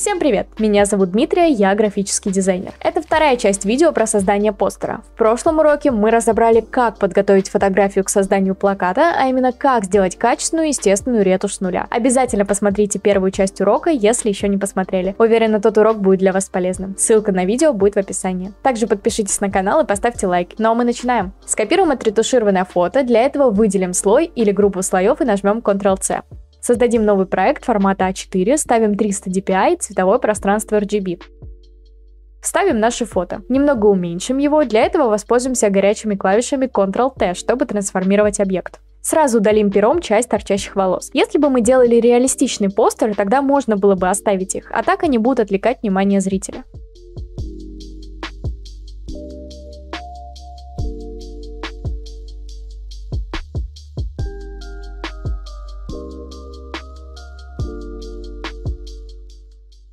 Всем привет! Меня зовут Дмитрия, я графический дизайнер. Это вторая часть видео про создание постера. В прошлом уроке мы разобрали, как подготовить фотографию к созданию плаката, а именно как сделать качественную естественную ретушь с нуля. Обязательно посмотрите первую часть урока, если еще не посмотрели. Уверена, тот урок будет для вас полезным. Ссылка на видео будет в описании. Также подпишитесь на канал и поставьте лайк. Ну а мы начинаем. Скопируем отретушированное фото, для этого выделим слой или группу слоев и нажмем Ctrl-C. Создадим новый проект формата А4, ставим 300 dpi и цветовое пространство RGB. Вставим наше фото. Немного уменьшим его, для этого воспользуемся горячими клавишами Ctrl-T, чтобы трансформировать объект. Сразу удалим пером часть торчащих волос. Если бы мы делали реалистичный постер, тогда можно было бы оставить их, а так они будут отвлекать внимание зрителя.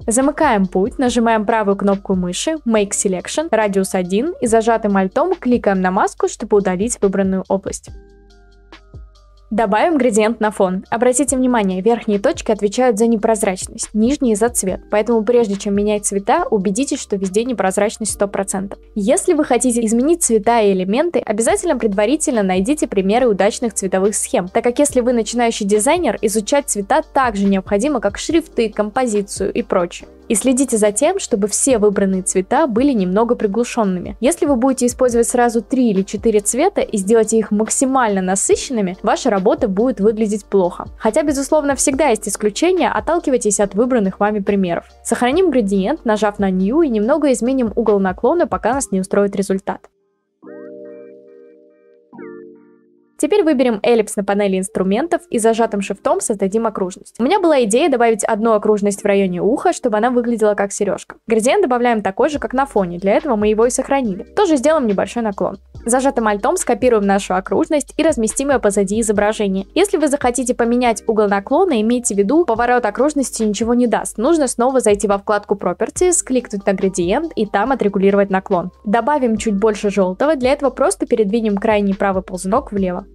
Замыкаем путь, нажимаем правую кнопку мыши, Make Selection, радиус 1 и зажатым альтом кликаем на маску, чтобы удалить выбранную область. Добавим градиент на фон. Обратите внимание, верхние точки отвечают за непрозрачность, нижние за цвет, поэтому прежде чем менять цвета, убедитесь, что везде непрозрачность 100%. Если вы хотите изменить цвета и элементы, обязательно предварительно найдите примеры удачных цветовых схем, так как если вы начинающий дизайнер, изучать цвета также необходимо, как шрифты, композицию и прочее. И следите за тем, чтобы все выбранные цвета были немного приглушенными. Если вы будете использовать сразу 3 или 4 цвета и сделаете их максимально насыщенными, ваша работа будет выглядеть плохо. Хотя, безусловно, всегда есть исключения, отталкивайтесь от выбранных вами примеров. Сохраним градиент, нажав на New, и немного изменим угол наклона, пока нас не устроит результат. Теперь выберем эллипс на панели инструментов и зажатым шифтом создадим окружность. У меня была идея добавить одну окружность в районе уха, чтобы она выглядела как сережка. Градиент добавляем такой же, как на фоне, для этого мы его и сохранили. Тоже сделаем небольшой наклон. Зажатым альтом скопируем нашу окружность и разместим ее позади изображения. Если вы захотите поменять угол наклона, имейте в виду, поворот окружности ничего не даст. Нужно снова зайти во вкладку Properties, кликнуть на градиент и там отрегулировать наклон. Добавим чуть больше желтого, для этого просто передвинем крайний правый ползунок влево.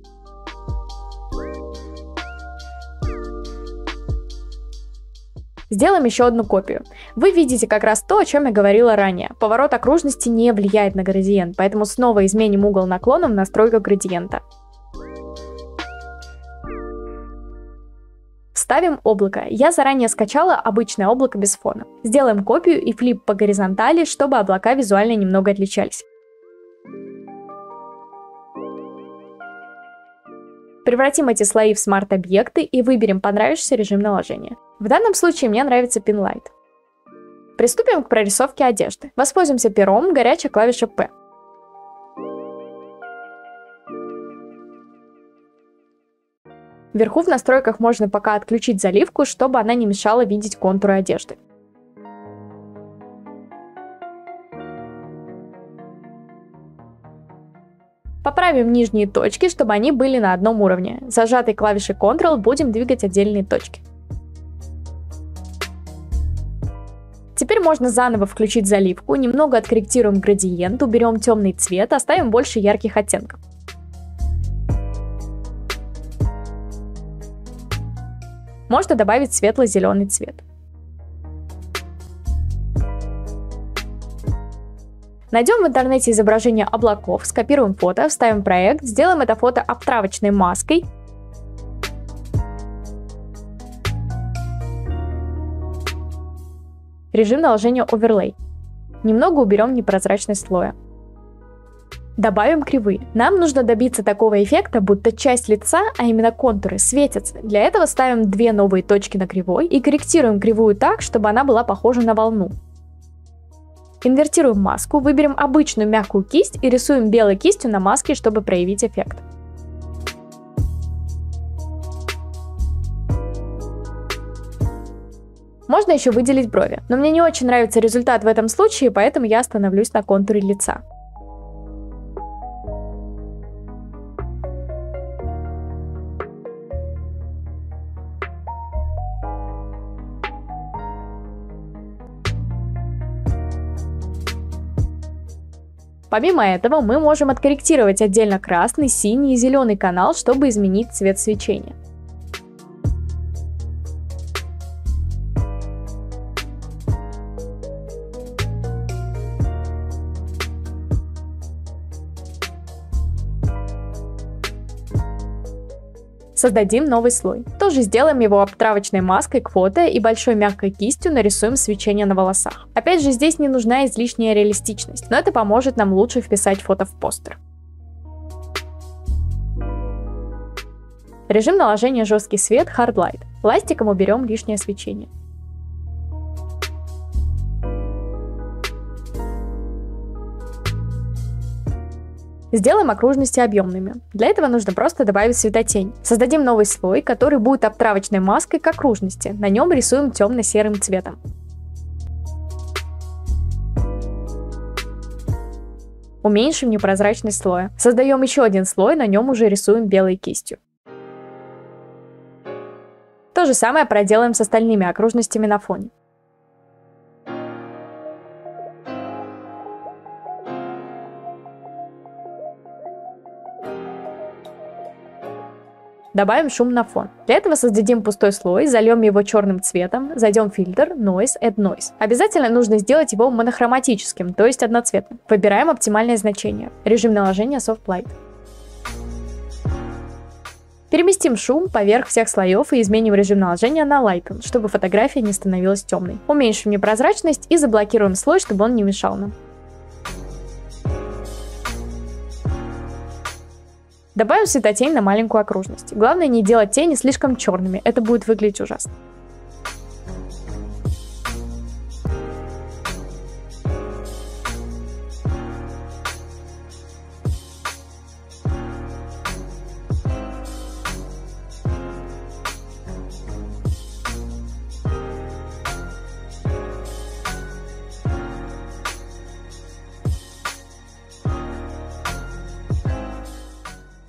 Сделаем еще одну копию. Вы видите как раз то, о чем я говорила ранее. Поворот окружности не влияет на градиент, поэтому снова изменим угол наклона в настройках градиента. Вставим облако. Я заранее скачала обычное облако без фона. Сделаем копию и флип по горизонтали, чтобы облака визуально немного отличались. Превратим эти слои в смарт-объекты и выберем понравившийся режим наложения. В данном случае мне нравится Pinlight. Приступим к прорисовке одежды. Воспользуемся пером, горячей клавишей P. Вверху в настройках можно пока отключить заливку, чтобы она не мешала видеть контуры одежды. Поправим нижние точки, чтобы они были на одном уровне. Зажатой клавишей Ctrl будем двигать отдельные точки. Теперь можно заново включить заливку, немного откорректируем градиент, уберем темный цвет, оставим больше ярких оттенков. Можно добавить светло-зеленый цвет. Найдем в интернете изображение облаков, скопируем фото, вставим проект, сделаем это фото обтравочной маской. Режим наложения Overlay. Немного уберем непрозрачность слоя. Добавим кривые. Нам нужно добиться такого эффекта, будто часть лица, а именно контуры, светятся. Для этого ставим две новые точки на кривой и корректируем кривую так, чтобы она была похожа на волну. Инвертируем маску, выберем обычную мягкую кисть и рисуем белой кистью на маске, чтобы проявить эффект. Можно еще выделить брови, но мне не очень нравится результат в этом случае, поэтому я остановлюсь на контуре лица. Помимо этого, мы можем откорректировать отдельно красный, синий и зеленый канал, чтобы изменить цвет свечения. Создадим новый слой. Тоже сделаем его обтравочной маской к фото и большой мягкой кистью нарисуем свечение на волосах. Опять же, здесь не нужна излишняя реалистичность, но это поможет нам лучше вписать фото в постер. Режим наложения жесткий свет Hard Light. Ластиком уберем лишнее свечение. Сделаем окружности объемными. Для этого нужно просто добавить светотень. Создадим новый слой, который будет обтравочной маской к окружности. На нем рисуем темно-серым цветом. Уменьшим непрозрачность слоя. Создаем еще один слой, на нем уже рисуем белой кистью. То же самое проделаем с остальными окружностями на фоне. Добавим шум на фон. Для этого создадим пустой слой, зальем его черным цветом, зайдем в фильтр Noise Add Noise. Обязательно нужно сделать его монохроматическим, то есть одноцветным. Выбираем оптимальное значение. Режим наложения Soft Light. Переместим шум поверх всех слоев и изменим режим наложения на Lighten, чтобы фотография не становилась темной. Уменьшим непрозрачность и заблокируем слой, чтобы он не мешал нам. Добавим светотень на маленькую окружность. Главное не делать тени слишком черными, это будет выглядеть ужасно.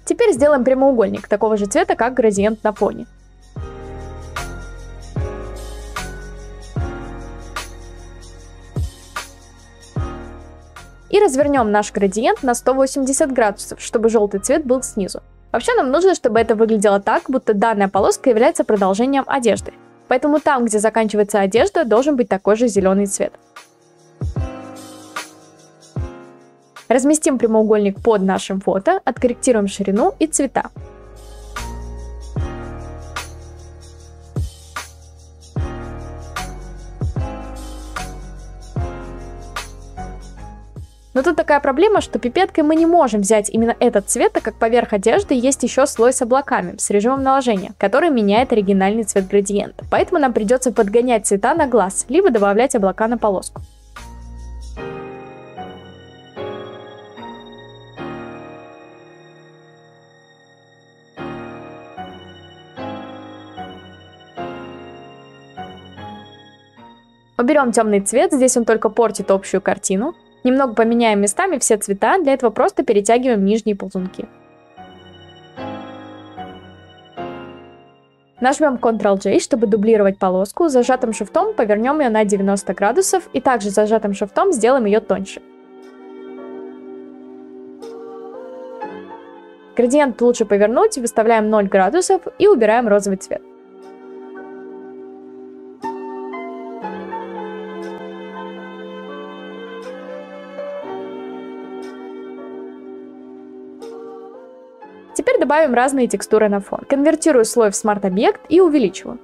Теперь сделаем прямоугольник такого же цвета, как градиент на фоне. И развернем наш градиент на 180 градусов, чтобы желтый цвет был снизу. Вообще нам нужно, чтобы это выглядело так, будто данная полоска является продолжением одежды. Поэтому там, где заканчивается одежда, должен быть такой же зеленый цвет. Разместим прямоугольник под нашим фото, откорректируем ширину и цвета. Но тут такая проблема, что пипеткой мы не можем взять именно этот цвет, так как поверх одежды есть еще слой с облаками, с режимом наложения, который меняет оригинальный цвет градиента. Поэтому нам придется подгонять цвета на глаз, либо добавлять облака на полоску. Уберем темный цвет, здесь он только портит общую картину. Немного поменяем местами все цвета, для этого просто перетягиваем нижние ползунки. Нажмем Ctrl-J, чтобы дублировать полоску, зажатым шифтом повернем ее на 90 градусов и также зажатым шифтом сделаем ее тоньше. Градиент лучше повернуть, выставляем 0 градусов и убираем розовый цвет. Теперь добавим разные текстуры на фон. Конвертирую слой в смарт-объект и увеличиваю.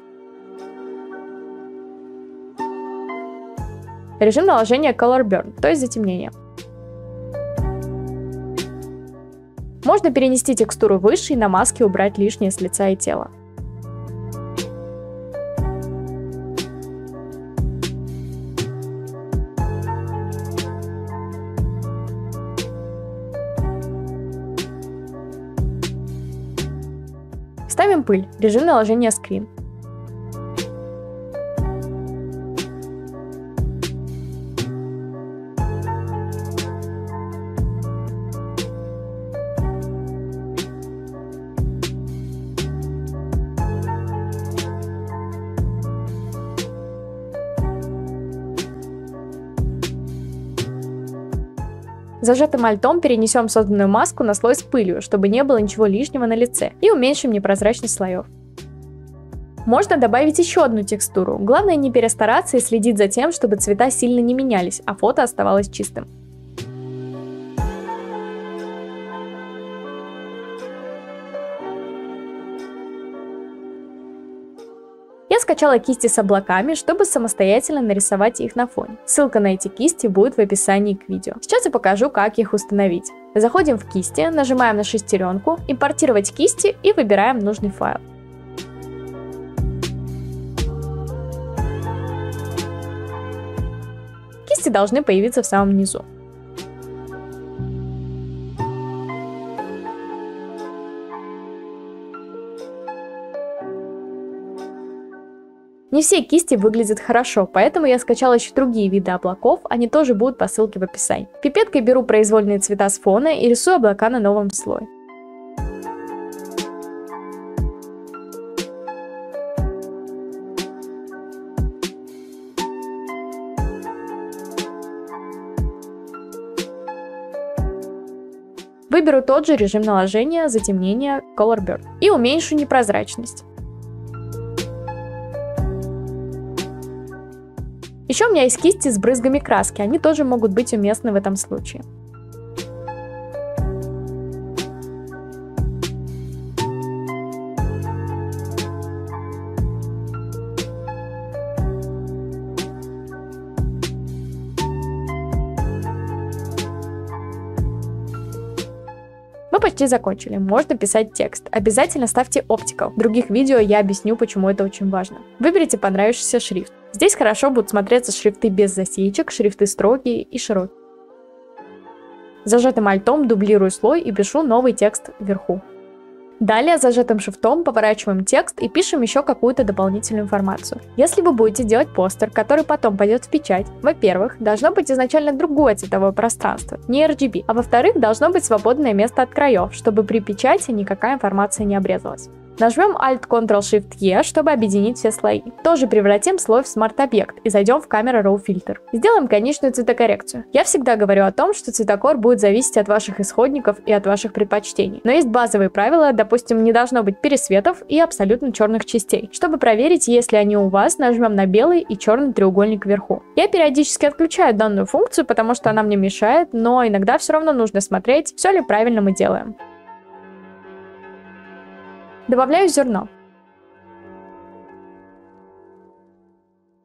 Режим наложения Color Burn, то есть затемнение. Можно перенести текстуру выше и на маске убрать лишнее с лица и тела. Ставим пыль, режим наложения скрин. Зажатым альтом перенесем созданную маску на слой с пылью, чтобы не было ничего лишнего на лице, и уменьшим непрозрачность слоев. Можно добавить еще одну текстуру, главное не перестараться и следить за тем, чтобы цвета сильно не менялись, а фото оставалось чистым. скачала кисти с облаками, чтобы самостоятельно нарисовать их на фоне. Ссылка на эти кисти будет в описании к видео. Сейчас я покажу, как их установить. Заходим в кисти, нажимаем на шестеренку, импортировать кисти и выбираем нужный файл. Кисти должны появиться в самом низу. Не все кисти выглядят хорошо, поэтому я скачала еще другие виды облаков, они тоже будут по ссылке в описании. Пипеткой беру произвольные цвета с фона и рисую облака на новом слое. Выберу тот же режим наложения, затемнения, Color Blur и уменьшу непрозрачность. Еще у меня есть кисти с брызгами краски, они тоже могут быть уместны в этом случае. Мы почти закончили, можно писать текст. Обязательно ставьте оптику. В других видео я объясню, почему это очень важно. Выберите понравившийся шрифт. Здесь хорошо будут смотреться шрифты без засечек, шрифты строгие и широкие. Зажатым альтом дублирую слой и пишу новый текст вверху. Далее зажатым шифтом поворачиваем текст и пишем еще какую-то дополнительную информацию. Если вы будете делать постер, который потом пойдет в печать, во-первых, должно быть изначально другое цветовое пространство, не RGB, а во-вторых, должно быть свободное место от краев, чтобы при печати никакая информация не обрезалась. Нажмем Alt-Ctrl-Shift-E, чтобы объединить все слои. Тоже превратим слой в смарт-объект и зайдем в Camera Raw Filter. Сделаем конечную цветокоррекцию. Я всегда говорю о том, что цветокор будет зависеть от ваших исходников и от ваших предпочтений. Но есть базовые правила, допустим, не должно быть пересветов и абсолютно черных частей. Чтобы проверить, если они у вас, нажмем на белый и черный треугольник вверху. Я периодически отключаю данную функцию, потому что она мне мешает, но иногда все равно нужно смотреть, все ли правильно мы делаем. Добавляю зерно.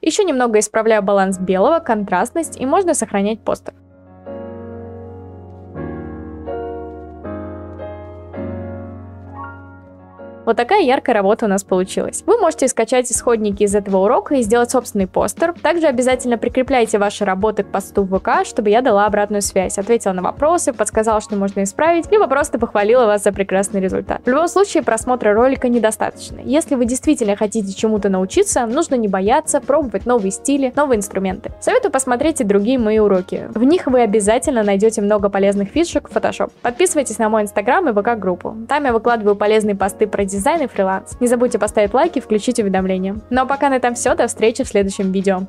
Еще немного исправляю баланс белого, контрастность, и можно сохранять постер. Вот такая яркая работа у нас получилась. Вы можете скачать исходники из этого урока и сделать собственный постер. Также обязательно прикрепляйте ваши работы к посту в ВК, чтобы я дала обратную связь, ответила на вопросы, подсказала, что можно исправить, либо просто похвалила вас за прекрасный результат. В любом случае просмотра ролика недостаточно. Если вы действительно хотите чему-то научиться, нужно не бояться, пробовать новые стили, новые инструменты. Советую посмотреть и другие мои уроки. В них вы обязательно найдете много полезных фишек в Photoshop. Подписывайтесь на мой инстаграм и ВК-группу. Там я выкладываю полезные посты про дизайн и фриланс. Не забудьте поставить лайк и включить уведомления. Ну а пока на этом все, до встречи в следующем видео.